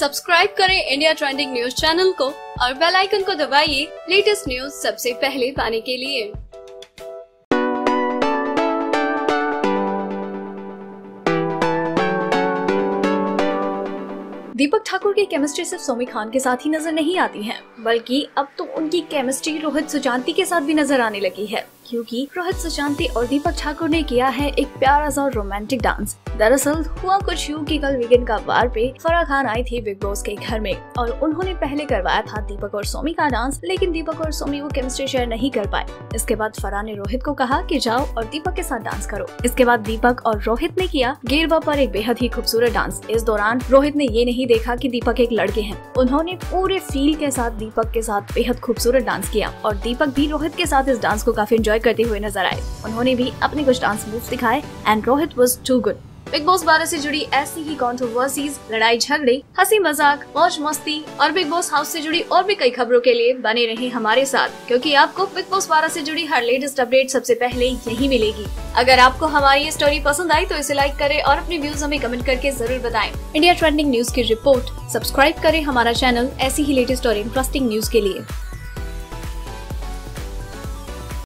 Subscribe करें India trending news channel को और बेल आइकन को दबाइए लेटेस्ट न्यूज सबसे पहले पाने के लिए। दीपक ठाकुर की केमिस्ट्री सिर्फ सौमी खान के साथ ही नजर नहीं आती है, बल्कि अब तो उनकी केमिस्ट्री रोहित सुचांति के साथ भी नजर आने लगी है, क्योंकि रोहित सुचांति और दीपक ठाकुर ने किया है एक प्यारा सा रोमांटिक डांस। दरअसल हुआ कुछ यूं कि कल वीकेंड का वार पे फराह खान आई थी बिग बॉस के घर में और उन्होंने पहले करवाया था दीपक और सौमी का डांस, लेकिन दीपक और सौमी वो केमिस्ट्री शेयर नहीं कर पाए। इसके बाद फराह ने रोहित को कहा कि जाओ और दीपक के साथ डांस करो। इसके बाद दीपक और रोहित ने किया गेरवा पर एक बेहद ही खूबसूरत डांस। इस दौरान रोहित ने ये नहीं देखा कि दीपक एक लड़के हैं, उन्होंने पूरे फील के साथ दीपक के साथ बेहद खूबसूरत डांस किया और दीपक भी रोहित के साथ इस डांस को काफी एंजॉय करते हुए नजर आए। उन्होंने भी अपने कुछ डांस मूव्स दिखाए and Rohit was too good. Bigg Boss 12 से जुड़ी ऐसी ही कंट्रोवर्सीज, लड़ाई झगड़े, हंसी मजाक, मौज मस्ती और बिग बॉस हाउस से जुड़ी और भी कई खबरों के लिए बने रहें हमारे साथ, क्योंकि आपको बिग बॉस 12 से जुड़ी हर लेटेस्ट अपडेट सबसे पहले यही मिलेगी। अगर आपको हमारी ये स्टोरी पसंद आई तो इसे लाइक करें और अपने व्यूज हमें कमेंट करके जरूर बताएं। इंडिया ट्रेंडिंग न्यूज की रिपोर्ट। सब्सक्राइब करें हमारा चैनल ऐसी ही लेटेस्ट और इंटरेस्टिंग न्यूज के लिए।